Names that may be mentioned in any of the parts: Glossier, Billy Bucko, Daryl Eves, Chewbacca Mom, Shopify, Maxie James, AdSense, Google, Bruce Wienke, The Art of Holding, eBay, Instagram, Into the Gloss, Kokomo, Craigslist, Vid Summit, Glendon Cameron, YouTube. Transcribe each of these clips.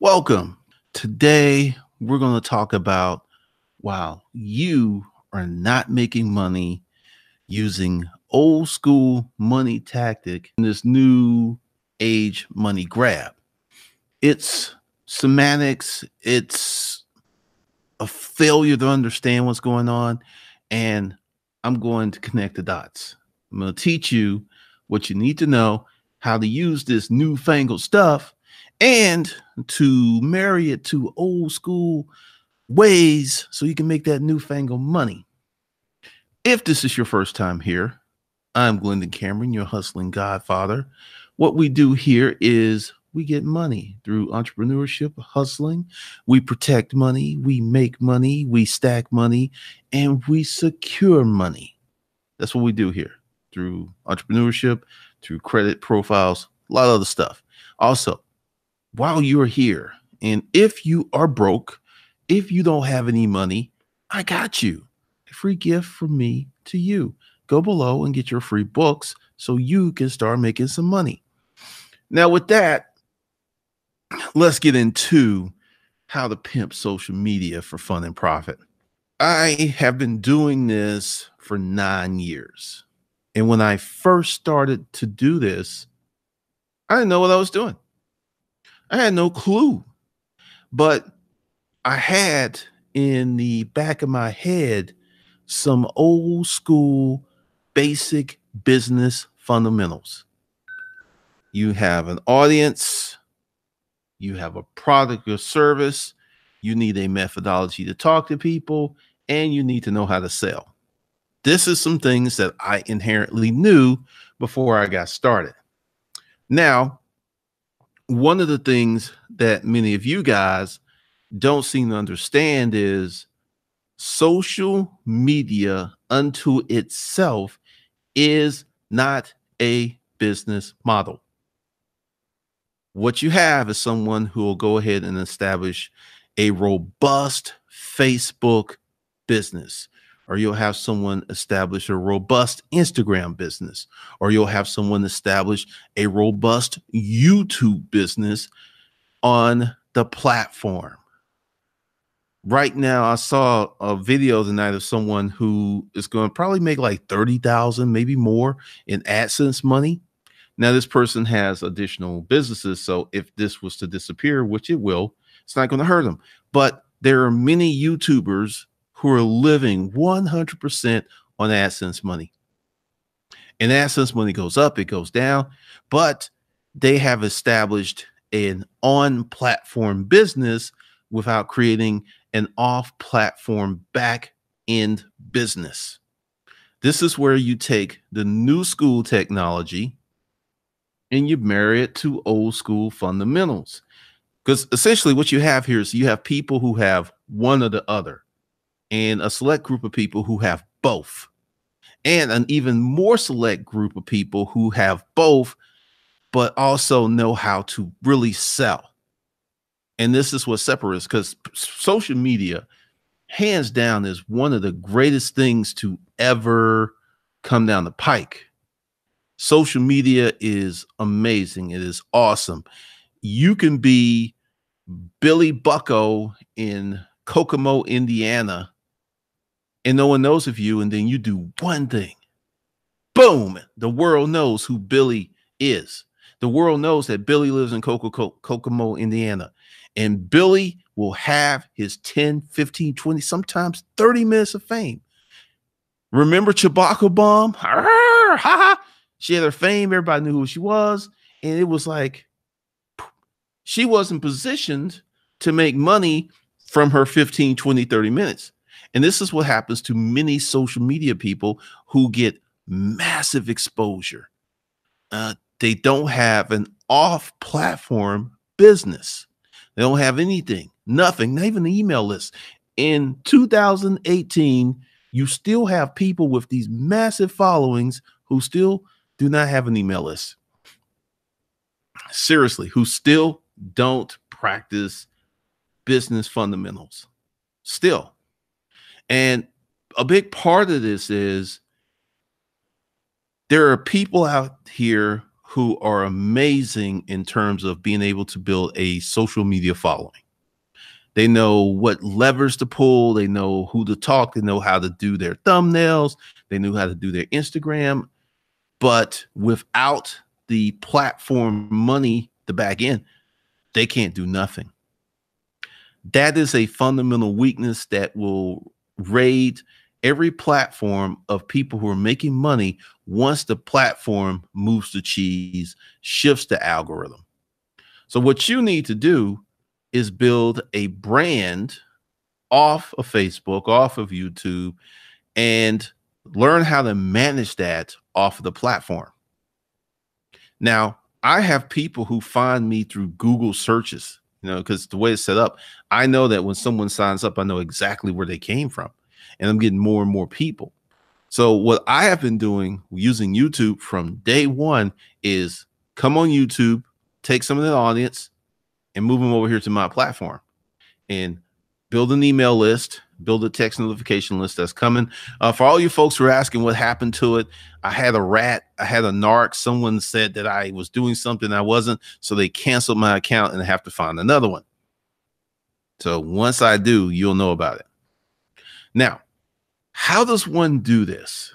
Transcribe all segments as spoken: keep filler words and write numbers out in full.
Welcome. Today, we're going to talk about, wow, you are not making money using old school money tactic in this new age money grab. It's semantics. It's a failure to understand what's going on. And I'm going to connect the dots. I'm going to teach you what you need to know, how to use this newfangled stuff, and to marry it to old school ways so you can make that newfangled money. If this is your first time here, I'm Glendon Cameron, your hustling godfather. What we do here is we get money through entrepreneurship, hustling. We protect money. We make money. We stack money. And we secure money. That's what we do here through entrepreneurship, through credit profiles, a lot of other stuff. Also, while you're here, and if you are broke, if you don't have any money, I got you. A free gift from me to you. Go below and get your free books so you can start making some money. Now, with that, let's get into how to pimp social media for fun and profit. I have been doing this for nine years. And when I first started to do this, I didn't know what I was doing. I had no clue. But I had in the back of my head some old school basic business fundamentals. You have an audience. You have a product or service. You need a methodology to talk to people, and you need to know how to sell. This is some things that I inherently knew before I got started. Now, one of the things that many of you guys don't seem to understand is social media unto itself is not a business model. What you have is someone who will go ahead and establish a robust Facebook business, or you'll have someone establish a robust Instagram business, or you'll have someone establish a robust YouTube business on the platform. Right now, I saw a video tonight of someone who is going to probably make like thirty thousand dollars, maybe more in AdSense money. Now, this person has additional businesses, so if this was to disappear, which it will, it's not going to hurt them. But there are many YouTubers who are living one hundred percent on AdSense money. And AdSense money goes up, it goes down, but they have established an on-platform business without creating an off-platform back-end business. This is where you take the new school technology and you marry it to old school fundamentals. Because essentially what you have here is you have people who have one or the other, and a select group of people who have both, and an even more select group of people who have both, but also know how to really sell. And this is what separates, because social media, hands down, is one of the greatest things to ever come down the pike. Social media is amazing. It is awesome. You can be Billy Bucko in Kokomo, Indiana, and no one knows of you. And then you do one thing. Boom. The world knows who Billy is. The world knows that Billy lives in Kokomo, Indiana. And Billy will have his ten, fifteen, twenty, sometimes thirty minutes of fame. Remember Chewbacca Mom? She had her fame. Everybody knew who she was. And it was like she wasn't positioned to make money from her fifteen, twenty, thirty minutes. And this is what happens to many social media people who get massive exposure. Uh, they don't have an off-platform business. They don't have anything, nothing, not even an email list. In two thousand eighteen, you still have people with these massive followings who still do not have an email list. Seriously, who still don't practice business fundamentals still. And a big part of this is there are people out here who are amazing in terms of being able to build a social media following. They know what levers to pull. They know who to talk. They know how to do their thumbnails. They knew how to do their Instagram. But without the platform money, the back end, they can't do nothing. That is a fundamental weakness that will raid every platform of people who are making money once the platform moves the cheese, shifts the algorithm. So what you need to do is build a brand off of Facebook, off of YouTube, and learn how to manage that off of the platform. Now, I have people who find me through Google searches, you know, because the way it's set up, I know that when someone signs up, I know exactly where they came from, and I'm getting more and more people. So what I have been doing using YouTube from day one is come on YouTube, take some of the audience, and move them over here to my platform and build an email list, build a text notification list that's coming. Uh, for all you folks who are asking what happened to it, I had a rat, I had a narc. Someone said that I was doing something I wasn't, so they canceled my account and I have to find another one. So once I do, you'll know about it. Now, how does one do this?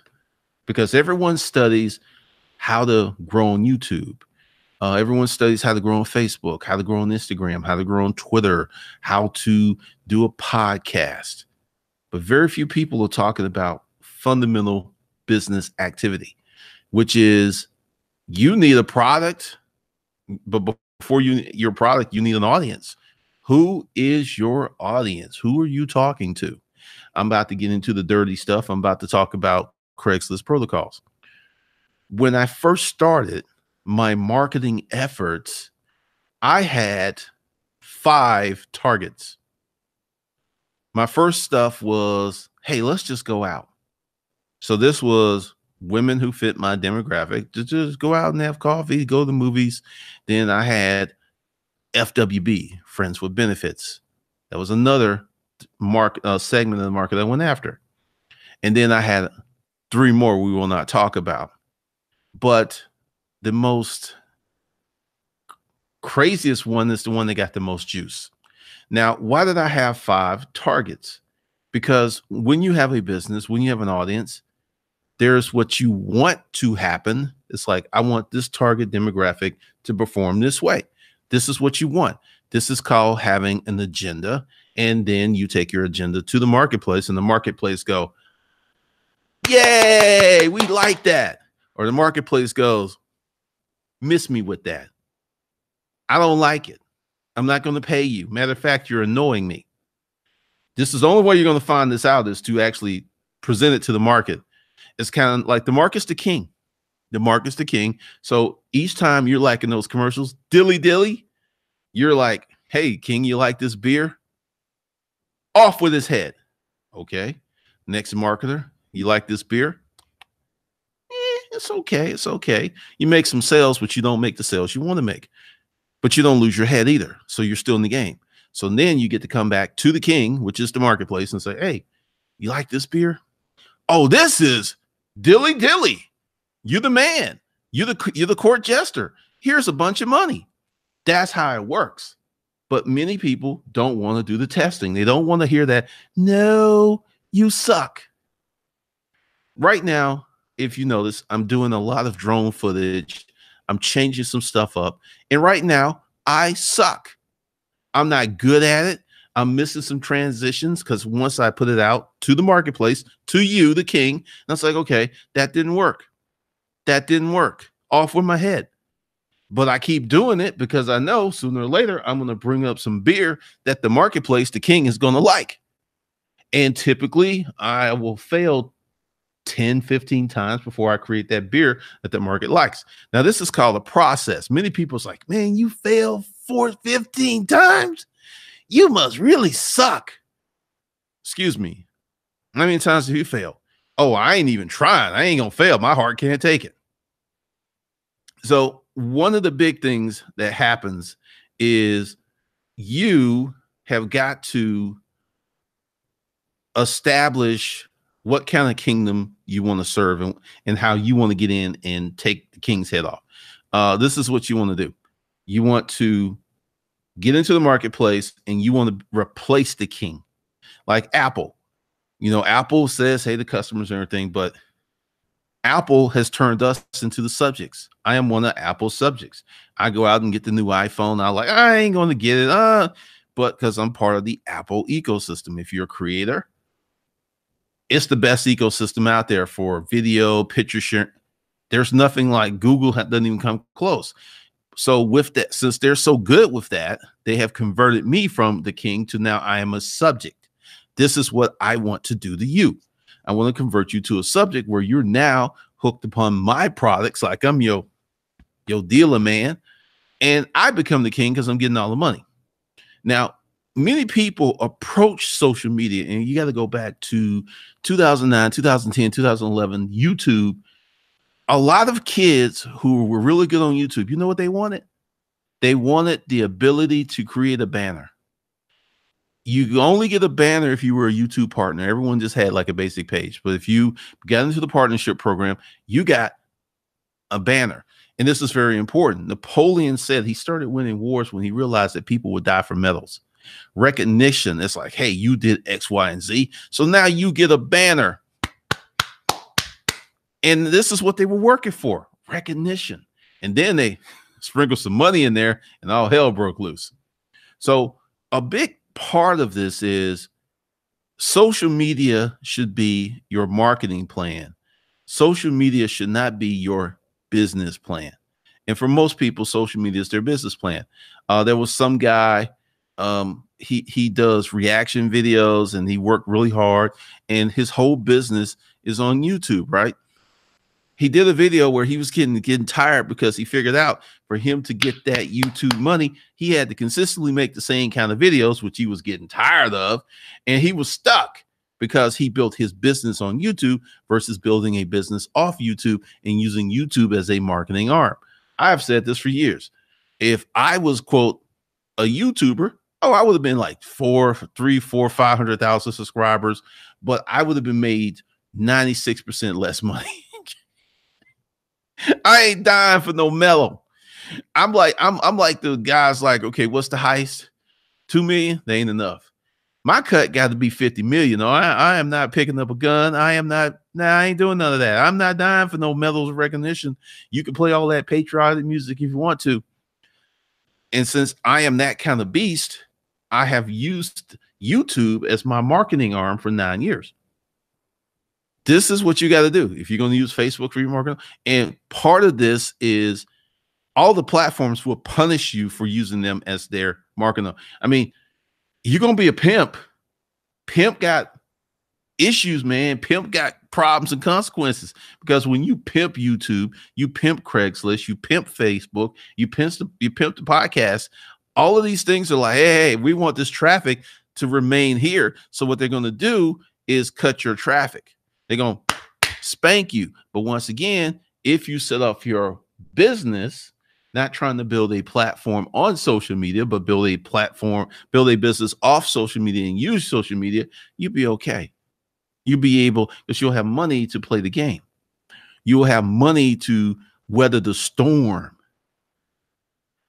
Because everyone studies how to grow on YouTube. Uh, everyone studies how to grow on Facebook, how to grow on Instagram, how to grow on Twitter, how to do a podcast. But very few people are talking about fundamental business activity, which is you need a product, but before you your product, you need an audience. Who is your audience? Who are you talking to? I'm about to get into the dirty stuff. I'm about to talk about Craigslist protocols. When I first started my marketing efforts, I had five targets. My first stuff was, hey, let's just go out. So this was women who fit my demographic. Just go out and have coffee, go to the movies. Then I had F W B, Friends with Benefits. That was another mark uh, segment of the market I went after. And then I had three more we will not talk about. But the most craziest one is the one that got the most juice. Now, why did I have five targets? Because when you have a business, when you have an audience, there's what you want to happen. It's like, I want this target demographic to perform this way. This is what you want. This is called having an agenda. And then you take your agenda to the marketplace and the marketplace go, yay, we like that. Or the marketplace goes, miss me with that. I don't like it. I'm not going to pay you. Matter of fact, you're annoying me. This is the only way you're going to find this out, is to actually present it to the market. It's kind of like the market's the king. The market's the king. So each time you're liking those commercials, dilly dilly, you're like, hey, king, you like this beer? Off with his head. Okay. Next marketer, you like this beer? It's okay. It's okay. You make some sales, but you don't make the sales you want to make. But you don't lose your head either. So you're still in the game. So then you get to come back to the king, which is the marketplace, and say, hey, you like this beer? Oh, this is dilly dilly. You're the man. You're the, you're the court jester. Here's a bunch of money. That's how it works. But many people don't want to do the testing. They don't want to hear that, no, you suck. Right now, if you notice, I'm doing a lot of drone footage. I'm changing some stuff up. And right now, I suck. I'm not good at it. I'm missing some transitions because once I put it out to the marketplace, to you, the king, and I was like, okay, that didn't work. That didn't work. Off with my head. But I keep doing it because I know sooner or later, I'm going to bring up some beer that the marketplace, the king, is going to like. And typically, I will fail ten, fifteen times before I create that beer that the market likes. Now, this is called a process. Many people's like, man, you failed four, fifteen times. You must really suck. Excuse me. How many times have you failed? Oh, I ain't even trying. I ain't going to fail. My heart can't take it. So one of the big things that happens is you have got to establish what kind of kingdom you want to serve and, and how you want to get in and take the king's head off. uh, this is what you want to do. You want to get into the marketplace and you want to replace the king. Like Apple, you know, Apple says, hey, the customers and everything, but Apple has turned us into the subjects. I am one of Apple's subjects. I go out and get the new iPhone. I'm like, I ain't going to get it. Uh, but because I'm part of the Apple ecosystem. If you're a creator, it's the best ecosystem out there for video, picture sharing. There's nothing like Google, doesn't even come close. So with that, since they're so good with that, they have converted me from the king to now I am a subject. This is what I want to do to you. I want to convert you to a subject where you're now hooked upon my products. Like I'm your, your dealer, man. And I become the king because I'm getting all the money. Now, many people approach social media, and you got to go back to two thousand nine, two thousand ten, two thousand eleven, YouTube. A lot of kids who were really good on YouTube, you know what they wanted? They wanted the ability to create a banner. You only get a banner if you were a YouTube partner. Everyone just had like a basic page. But if you got into the partnership program, you got a banner. And this is very important. Napoleon said he started winning wars when he realized that people would die for medals. Recognition. It's like, hey, you did X, Y, and Z. So now you get a banner. And this is what they were working for, recognition. And then they sprinkled some money in there and all hell broke loose. So a big part of this is social media should be your marketing plan. Social media should not be your business plan. And for most people, social media is their business plan. Uh, there was some guy, um, he, he does reaction videos and he worked really hard and his whole business is on YouTube, right? He did a video where he was getting, getting tired because he figured out for him to get that YouTube money, he had to consistently make the same kind of videos, which he was getting tired of. And he was stuck because he built his business on YouTube versus building a business off YouTube and using YouTube as a marketing arm. I've said this for years. If I was, quote, a YouTuber, oh, I would have been like four, three, four, five hundred thousand subscribers, but I would have been made ninety-six percent less money. I ain't dying for no mellow. I'm like, I'm, I'm like the guys like, okay, what's the heist? Two million? They ain't enough. My cut got to be fifty million. No, I, I am not picking up a gun. I am not, nah, I ain't doing none of that. I'm not dying for no medals of recognition. You can play all that patriotic music if you want to. And since I am that kind of beast, I have used YouTube as my marketing arm for nine years. This is what you got to do if you're going to use Facebook for your marketing. And part of this is all the platforms will punish you for using them as their marketing. I mean, you're going to be a pimp. Pimp got issues, man. Pimp got problems and consequences because when you pimp YouTube, you pimp Craigslist, you pimp Facebook, you pimp the, you pimp the podcast. All of these things are like, hey, hey, we want this traffic to remain here. So what they're going to do is cut your traffic. They're going to spank you. But once again, if you set up your business, not trying to build a platform on social media, but build a platform, build a business off social media and use social media, you'll be okay. You'll be able, because you'll have money to play the game. You will have money to weather the storm.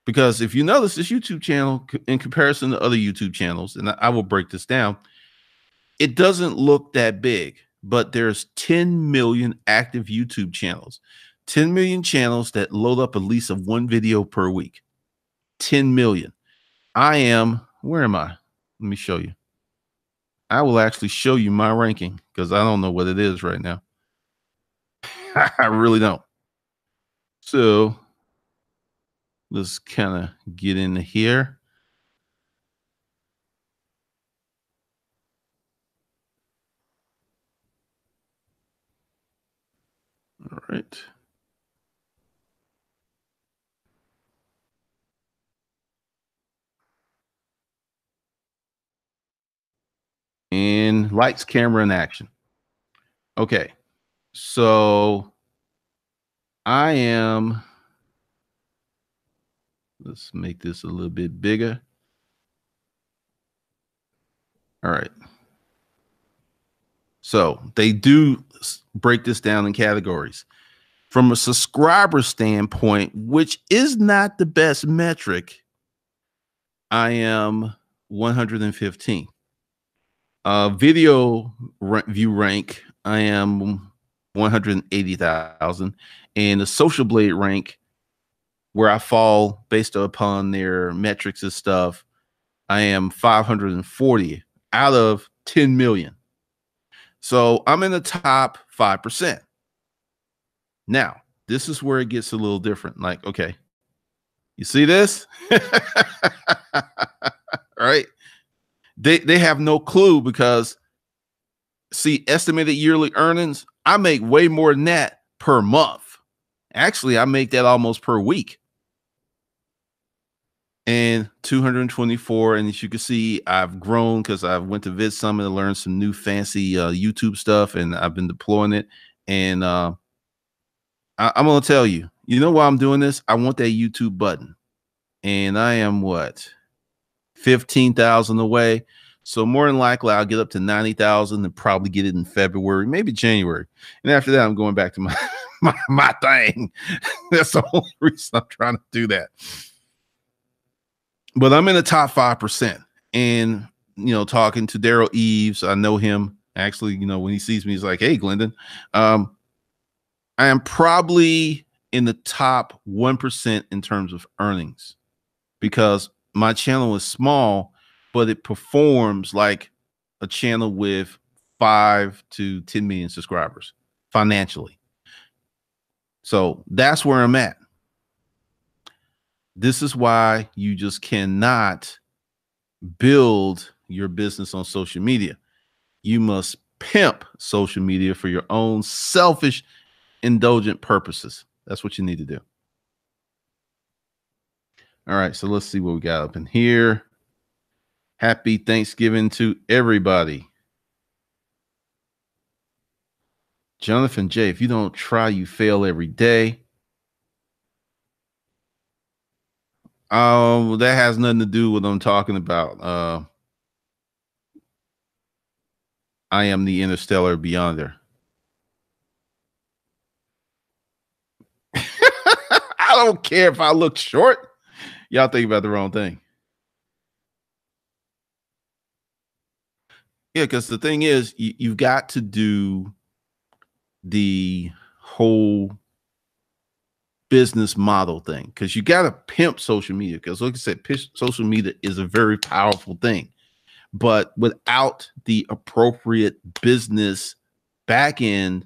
Because if you notice this YouTube channel, in comparison to other YouTube channels, and I will break this down, it doesn't look that big. But there's ten million active YouTube channels, ten million channels that load up at least of one video per week, ten million. I am, where am I? Let me show you. I will actually show you my ranking because I don't know what it is right now. I really don't. So let's kind of get into here. All right. And lights, camera, and action. Okay. So I am. Let's make this a little bit bigger. All right. So they do break this down in categories. from a subscriber standpoint, which is not the best metric, I am one hundred fifteen. Uh, video view rank, I am one hundred eighty thousand. And the Social Blade rank, where I fall based upon their metrics and stuff, I am five hundred forty out of ten million. So I'm in the top five percent. Now, this is where it gets a little different. Like, okay, you see this? All right. They, they have no clue because, see, estimated yearly earnings, I make way more than that per month. Actually, I make that almost per week. And two hundred twenty-four. And as you can see, I've grown because I went to Vid Summit and learned some new fancy uh, YouTube stuff, and I've been deploying it. And uh, I I'm going to tell you, you know why I'm doing this? I want that YouTube button. And I am what? fifteen thousand away. So more than likely, I'll get up to ninety thousand and probably get it in February, maybe January. And after that, I'm going back to my, my, my thing. That's the only reason I'm trying to do that. But I'm in the top five percent. And, you know, talking to Daryl Eves, I know him. Actually, you know, when he sees me, he's like, hey, Glendon, um, I am probably in the top one percent in terms of earnings because my channel is small, but it performs like a channel with five to ten million subscribers financially. So that's where I'm at. This is why you just cannot build your business on social media. You must pimp social media for your own selfish, indulgent purposes. That's what you need to do. All right, so let's see what we got up in here. Happy Thanksgiving to everybody. Jonathan J, if you don't try, you fail every day. Um, that has nothing to do with what I'm talking about. Uh, I am the interstellar beyonder. I don't care if I look short. Y'all think about the wrong thing. Yeah, because the thing is, you, you've got to do the whole business model thing because you got to pimp social media because, like I said, social media is a very powerful thing. But without the appropriate business back end,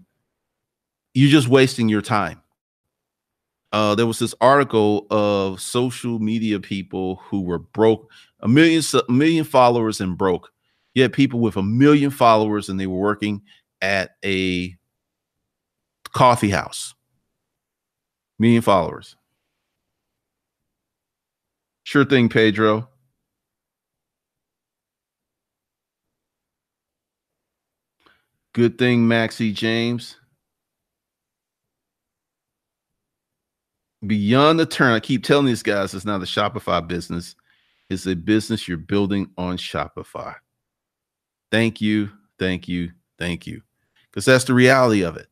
you're just wasting your time. Uh, there was this article of social media people who were broke, a million, a million followers and broke. You had people with a million followers and they were working at a coffee house. Million followers. Sure thing, Pedro. Good thing, Maxie James. Beyond the turn, I keep telling these guys it's not a Shopify business. It's a business you're building on Shopify. Thank you, thank you, thank you. Because that's the reality of it.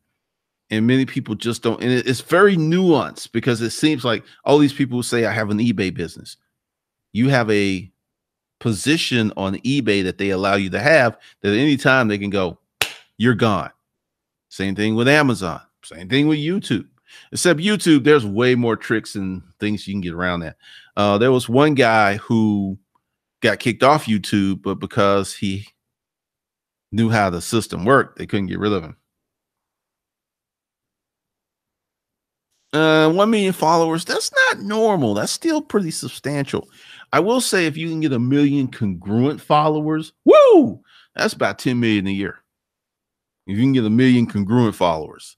And many people just don't. And it's very nuanced because it seems like all these people say, I have an eBay business. You have a position on eBay that they allow you to have that at any time they can go, you're gone. Same thing with Amazon. Same thing with YouTube. Except YouTube, there's way more tricks and things you can get around that. Uh, there was one guy who got kicked off YouTube, but because he knew how the system worked, they couldn't get rid of him. Uh, one million followers, that's not normal. That's still pretty substantial. I will say if you can get a million congruent followers, woo, that's about ten million a year. If you can get a million congruent followers.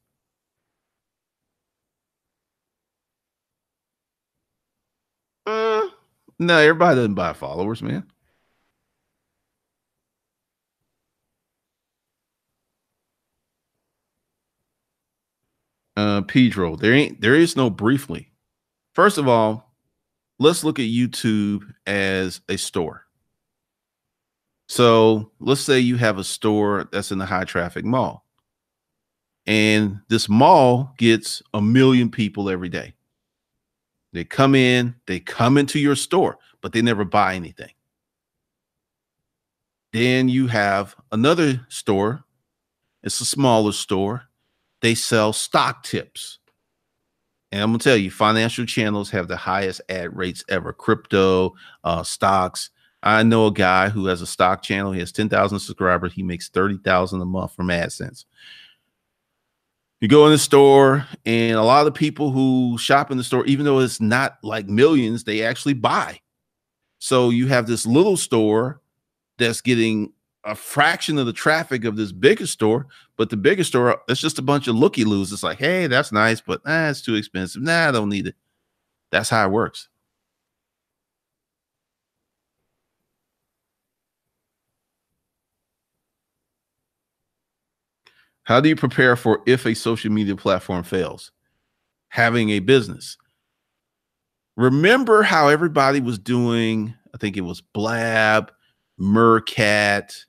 Uh, no, everybody doesn't buy followers, man. Uh, Pedro, there ain't, there is no briefly. First of all, let's look at YouTube as a store. So let's say you have a store that's in a high traffic mall And this mall gets a million people every day. They come in, they come into your store, but they never buy anything. Then you have another store. It's a smaller store. They sell stock tips. And I'm going to tell you, financial channels have the highest ad rates ever. Crypto, uh, stocks. I know a guy who has a stock channel. He has ten thousand subscribers. He makes thirty thousand dollars a month from AdSense. You go in the store, and a lot of the people who shop in the store, even though it's not like millions, they actually buy. So you have this little store that's getting a fraction of the traffic of this bigger store, but the bigger store, it's just a bunch of looky-loos. It's like, hey, that's nice, but nah, it's too expensive. Nah, I don't need it. That's how it works. How do you prepare for if a social media platform fails? Having a business. Remember how everybody was doing, I think it was Blab, Meerkat,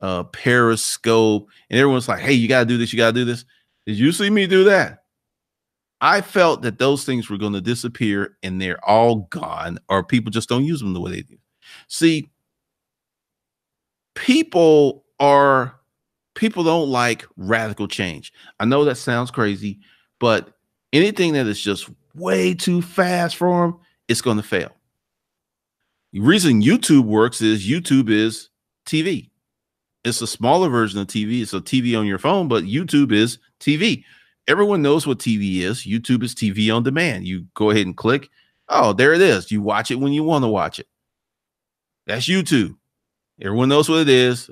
uh, Periscope, and everyone's like, hey, you got to do this, you got to do this. Did you see me do that? I felt that those things were going to disappear and they're all gone, or people just don't use them the way they do. See, people are... People don't like radical change. I know that sounds crazy, but anything that is just way too fast for them, it's going to fail. The reason YouTube works is YouTube is T V. It's a smaller version of T V. It's a T V on your phone, but YouTube is T V. Everyone knows what T V is. YouTube is T V on demand. You go ahead and click. Oh, there it is. You watch it when you want to watch it. That's YouTube. Everyone knows what it is,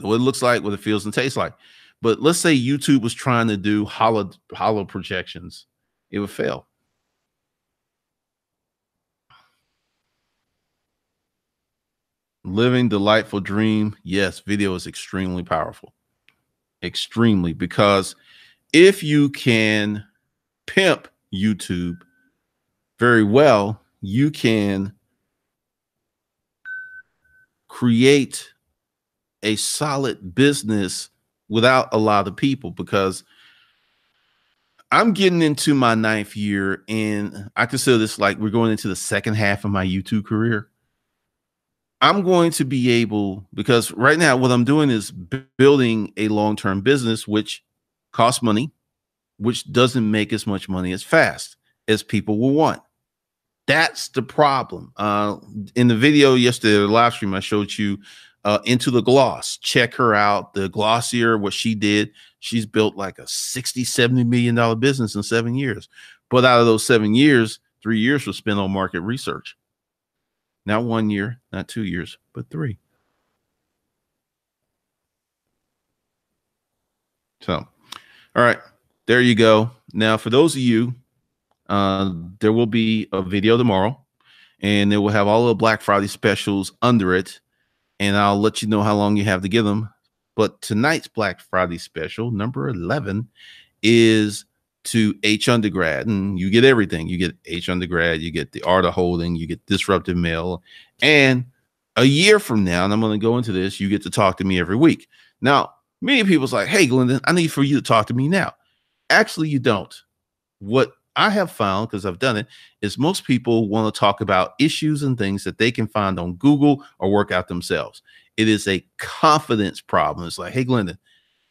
what it looks like, what it feels and tastes like. But let's say YouTube was trying to do hollow, hollow projections. It would fail. Living delightful dream. Yes, video is extremely powerful. Extremely. Because if you can pimp YouTube very well, you can create a solid business without a lot of people. Because I'm getting into my ninth year, and I consider this like we're going into the second half of my YouTube career. I'm going to be able, because right now what I'm doing is building a long-term business, which costs money, which doesn't make as much money as fast as people will want. That's the problem. Uh, in the video yesterday, the live stream, I showed you Uh, Into the Gloss. Check her out. The Glossier, what she did, she's built like a sixty, seventy million dollar business in seven years. But out of those seven years, three years was spent on market research. Not one year, not two years, but three. So, all right, there you go. Now, for those of you, uh, there will be a video tomorrow, and it will have all the Black Friday specials under it. And I'll let you know how long you have to give them. But tonight's Black Friday special, number eleven, is to H Undergrad. And you get everything. You get H Undergrad. You get The Art of Holding. You get Disruptive Mail. And a year from now, and I'm going to go into this, you get to talk to me every week. Now, many people's like, hey, Glendon, I need for you to talk to me now. Actually, you don't. What I have found, because I've done it, is most people want to talk about issues and things that they can find on Google or work out themselves. It is a confidence problem. It's like, hey, Glendon,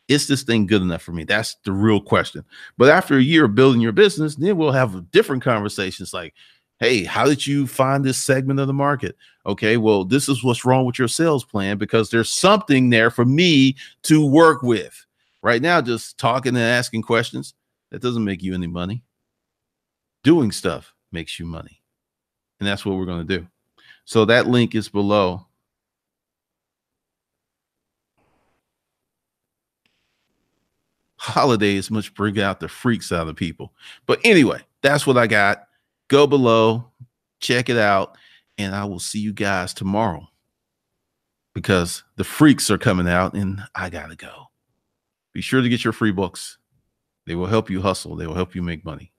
is this thing good enough for me? That's the real question. But after a year of building your business, then we'll have different conversations like, hey, how did you find this segment of the market? Okay, well, this is what's wrong with your sales plan, because there's something there for me to work with. Right now, just talking and asking questions, that doesn't make you any money. Doing stuff makes you money. And that's what we're going to do. So that link is below. Holidays must bring out the freaks out of people. But anyway, that's what I got. Go below, check it out, and I will see you guys tomorrow, because the freaks are coming out and I got to go. Be sure to get your free books. They will help you hustle. They will help you make money.